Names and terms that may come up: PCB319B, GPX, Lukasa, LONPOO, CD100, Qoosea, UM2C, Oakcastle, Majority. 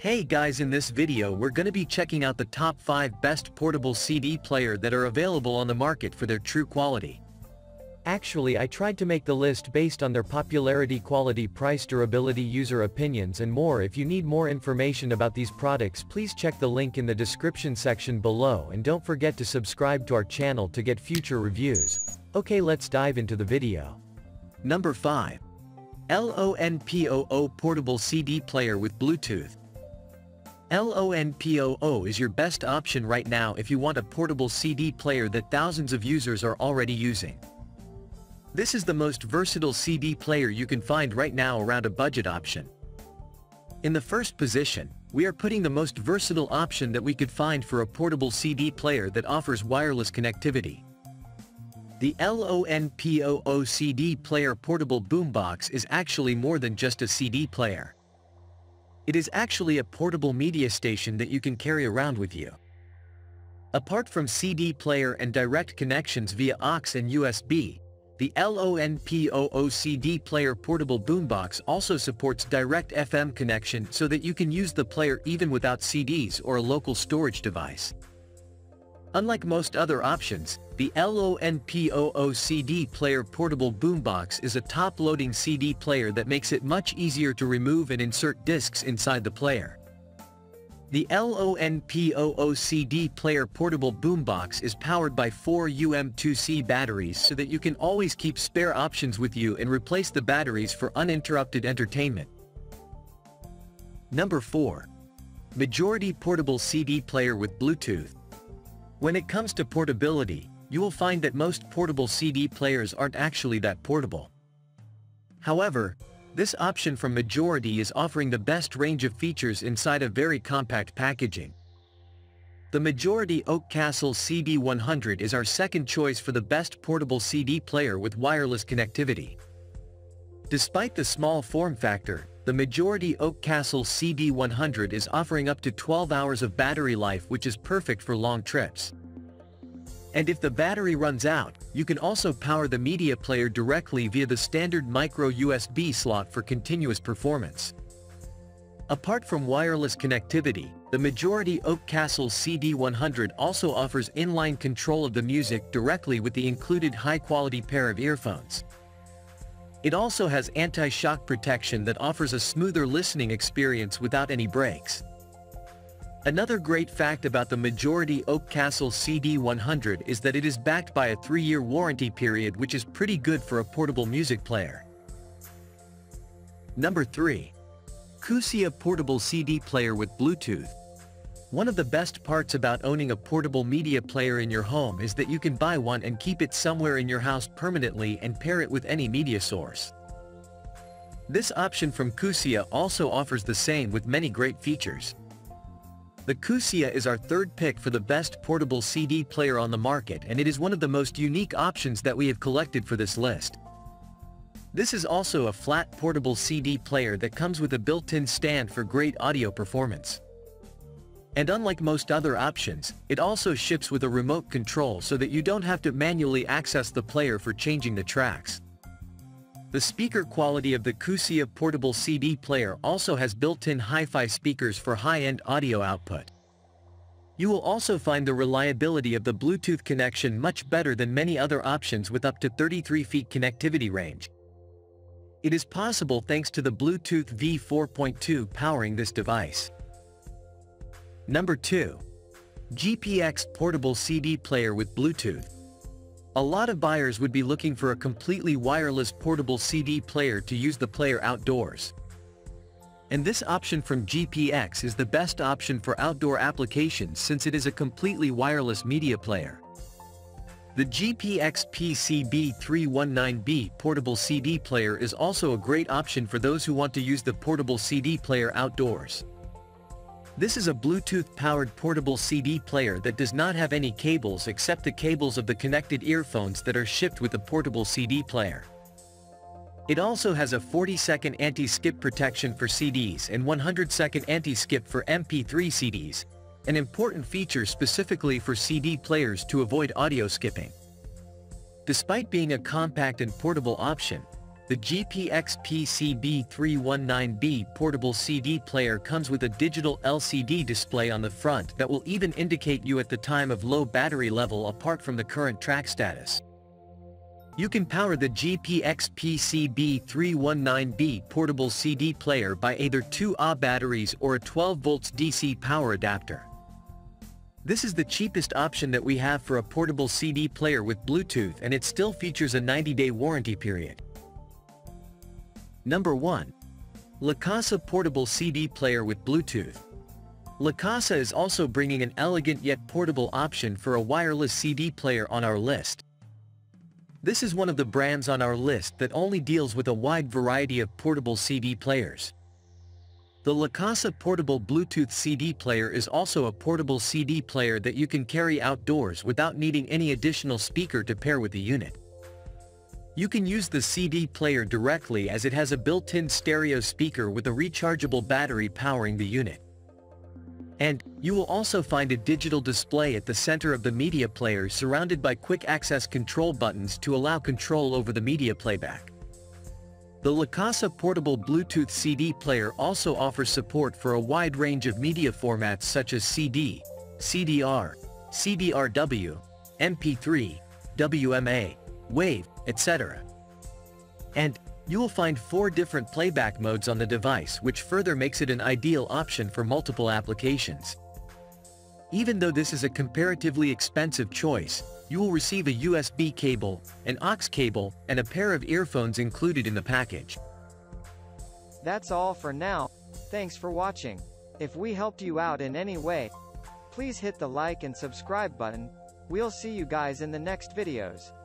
Hey guys, in this video we're gonna be checking out the top 5 best portable CD player that are available on the market for their true quality. Actually, I tried to make the list based on their popularity, quality, price, durability, user opinions and more. If you need more information about these products, please check the link in the description section below, and don't forget to subscribe to our channel to get future reviews. Okay, let's dive into the video. Number 5. LONPOO Portable CD Player with Bluetooth. LONPOO is your best option right now if you want a portable CD player that thousands of users are already using. This is the most versatile CD player you can find right now around a budget option. In the first position, we are putting the most versatile option that we could find for a portable CD player that offers wireless connectivity. The LONPOO CD Player Portable Boombox is actually more than just a CD player. It is actually a portable media station that you can carry around with you. Apart from CD player and direct connections via aux and USB, the LONPOO CD Player Portable Boombox also supports direct FM connection so that you can use the player even without CDs or a local storage device. Unlike most other options, the LONPOO CD Player Portable Boombox is a top-loading CD player that makes it much easier to remove and insert discs inside the player. The LONPOO CD Player Portable Boombox is powered by 4 UM2C batteries so that you can always keep spare options with you and replace the batteries for uninterrupted entertainment. Number 4. Majority Portable CD Player with Bluetooth. When it comes to portability, you will find that most portable CD players aren't actually that portable. However, this option from Majority is offering the best range of features inside a very compact packaging. The Majority Oakcastle CD100 is our second choice for the best portable CD player with wireless connectivity. Despite the small form factor, the Majority Oakcastle CD100 is offering up to 12 hours of battery life, which is perfect for long trips. And if the battery runs out, you can also power the media player directly via the standard micro USB slot for continuous performance. Apart from wireless connectivity, the Majority Oakcastle CD100 also offers inline control of the music directly with the included high-quality pair of earphones. It also has anti-shock protection that offers a smoother listening experience without any breaks. Another great fact about the Majority Oakcastle CD100 is that it is backed by a 3-year warranty period, which is pretty good for a portable music player. Number 3. Qoosea Portable CD Player with Bluetooth. One of the best parts about owning a portable media player in your home is that you can buy one and keep it somewhere in your house permanently and pair it with any media source. This option from Qoosea also offers the same with many great features. The Qoosea is our third pick for the best portable CD player on the market, and it is one of the most unique options that we have collected for this list. This is also a flat portable CD player that comes with a built-in stand for great audio performance. And unlike most other options, it also ships with a remote control so that you don't have to manually access the player for changing the tracks. The speaker quality of the Qoosea portable CD player also has built-in hi-fi speakers for high-end audio output. You will also find the reliability of the Bluetooth connection much better than many other options, with up to 33 feet connectivity range. It is possible thanks to the Bluetooth V4.2 powering this device. Number 2. GPX Portable CD Player with Bluetooth. A lot of buyers would be looking for a completely wireless portable CD player to use the player outdoors. And this option from GPX is the best option for outdoor applications, since it is a completely wireless media player. The GPX PCB319B Portable CD Player is also a great option for those who want to use the portable CD player outdoors. This is a Bluetooth-powered portable CD player that does not have any cables except the cables of the connected earphones that are shipped with the portable CD player. It also has a 40-second anti-skip protection for CDs and 100-second anti-skip for MP3 CDs, an important feature specifically for CD players to avoid audio skipping. Despite being a compact and portable option, The GPX PCB319B portable CD player comes with a digital LCD display on the front that will even indicate you at the time of low battery level apart from the current track status. You can power the GPX PCB319B portable CD player by either 2 Ah batteries or a 12 volts DC power adapter. This is the cheapest option that we have for a portable CD player with Bluetooth, and it still features a 90-day warranty period. Number 1. Lukasa portable CD player with Bluetooth. Lukasa is also bringing an elegant yet portable option for a wireless CD player on our list. This is one of the brands on our list that only deals with a wide variety of portable CD players. The Lukasa portable Bluetooth CD player is also a portable CD player that you can carry outdoors without needing any additional speaker to pair with the unit. You can use the CD player directly as it has a built-in stereo speaker with a rechargeable battery powering the unit. And you will also find a digital display at the center of the media player surrounded by quick access control buttons to allow control over the media playback. The Lukasa portable Bluetooth CD player also offers support for a wide range of media formats such as CD, CDR, CDRW, MP3, WMA, WAV, etc. And you will find 4 different playback modes on the device, which further makes it an ideal option for multiple applications. Even though this is a comparatively expensive choice, you will receive a USB cable, an aux cable, and a pair of earphones included in the package. That's all for now. Thanks for watching. If we helped you out in any way, please hit the like and subscribe button. We'll see you guys in the next videos.